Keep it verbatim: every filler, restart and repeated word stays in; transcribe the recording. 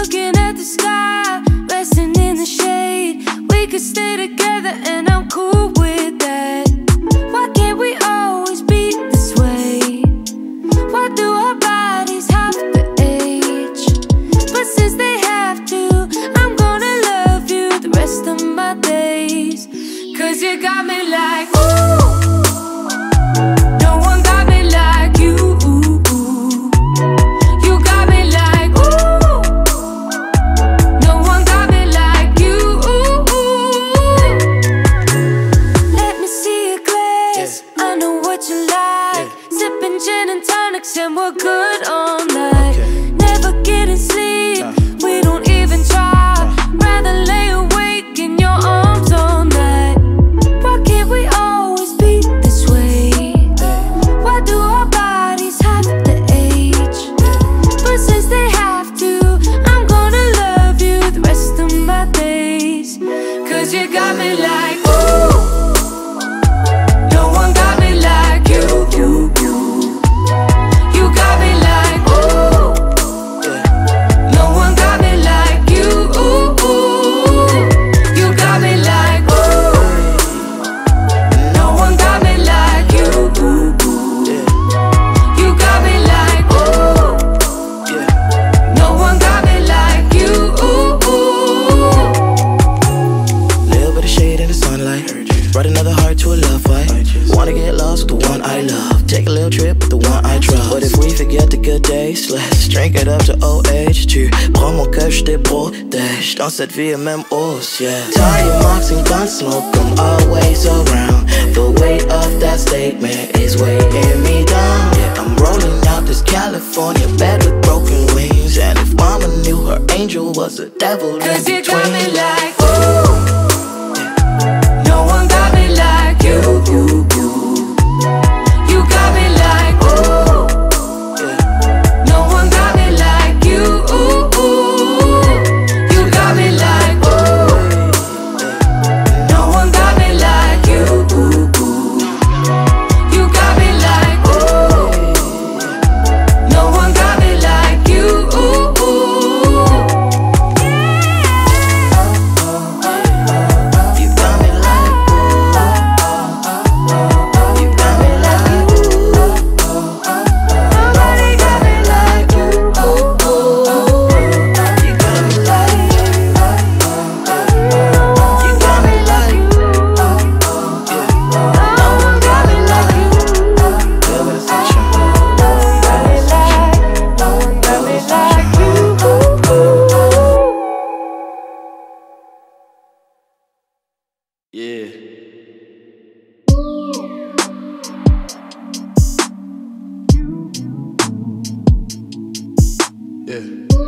looking at the sky, resting in the shade. We could stay together and I'm cool with that. Why can't we always be this way? Why do our bodies have to age? But since they have to, I'm gonna love you the rest of my days. Cause you got me like, ooh, and we're good all night, okay. Never getting sleep, nah. We don't even try, nah. Rather lay awake in your arms all night. Why can't we always be this way? Yeah. Why do our bodies have to age? Yeah. But since they have to, I'm gonna love you the rest of my days. Cause you got me like, ooh, no one got me like you, you. Dans cette vie et même hausse, yeah. Tire marks and gun smoke, I'm always around. The weight of that statement is weighing me down, yeah. I'm rolling out this California bed with broken wings. And if mama knew her angel was a devil in between. Cause you got me like, ooh, yeah. No one got me like you, you, you. You got me like, ooh. Yeah.